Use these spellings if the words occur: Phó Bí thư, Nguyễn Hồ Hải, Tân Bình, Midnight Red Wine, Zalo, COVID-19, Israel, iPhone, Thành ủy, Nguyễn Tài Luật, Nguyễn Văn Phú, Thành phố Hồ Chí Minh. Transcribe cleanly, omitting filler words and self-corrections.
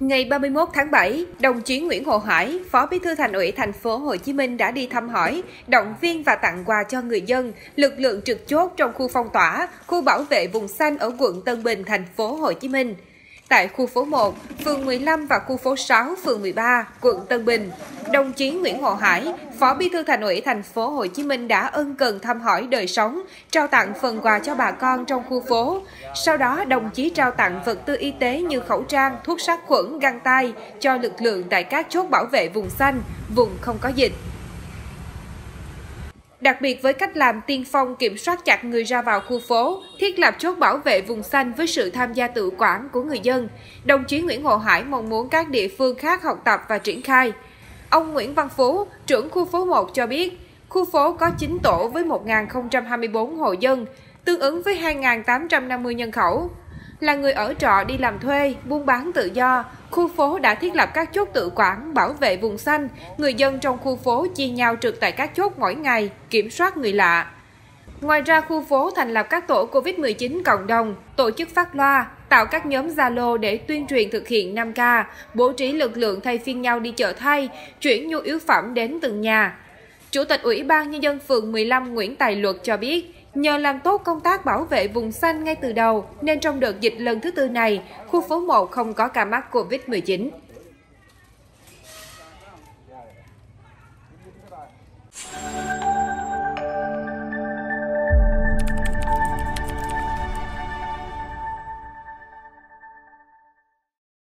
Ngày 31 tháng 7, đồng chí Nguyễn Hồ Hải, Phó Bí thư Thành ủy Thành phố Hồ Chí Minh đã đi thăm hỏi, động viên và tặng quà cho người dân, lực lượng trực chốt trong khu phong tỏa, khu bảo vệ vùng xanh ở quận Tân Bình, Thành phố Hồ Chí Minh. Tại khu phố 1, phường 15 và khu phố 6, phường 13, quận Tân Bình, đồng chí Nguyễn Hồ Hải, Phó Bí thư Thành ủy Thành phố Hồ Chí Minh đã ân cần thăm hỏi đời sống, trao tặng phần quà cho bà con trong khu phố. Sau đó, đồng chí trao tặng vật tư y tế như khẩu trang, thuốc sát khuẩn, găng tay cho lực lượng tại các chốt bảo vệ vùng xanh, vùng không có dịch. Đặc biệt với cách làm tiên phong kiểm soát chặt người ra vào khu phố, thiết lập chốt bảo vệ vùng xanh với sự tham gia tự quản của người dân, đồng chí Nguyễn Hồ Hải mong muốn các địa phương khác học tập và triển khai. Ông Nguyễn Văn Phú, trưởng khu phố 1 cho biết, khu phố có 9 tổ với 1.024 hộ dân, tương ứng với 2.850 nhân khẩu. Là người ở trọ đi làm thuê, buôn bán tự do, khu phố đã thiết lập các chốt tự quản, bảo vệ vùng xanh, người dân trong khu phố chia nhau trực tại các chốt mỗi ngày, kiểm soát người lạ. Ngoài ra, khu phố thành lập các tổ COVID-19 cộng đồng, tổ chức phát loa, tạo các nhóm Zalo để tuyên truyền thực hiện 5K, bố trí lực lượng thay phiên nhau đi chợ thay, chuyển nhu yếu phẩm đến từng nhà. Chủ tịch Ủy ban Nhân dân phường 15 Nguyễn Tài Luật cho biết, nhờ làm tốt công tác bảo vệ vùng xanh ngay từ đầu, nên trong đợt dịch lần thứ tư này, khu phố 1 không có ca mắc COVID-19.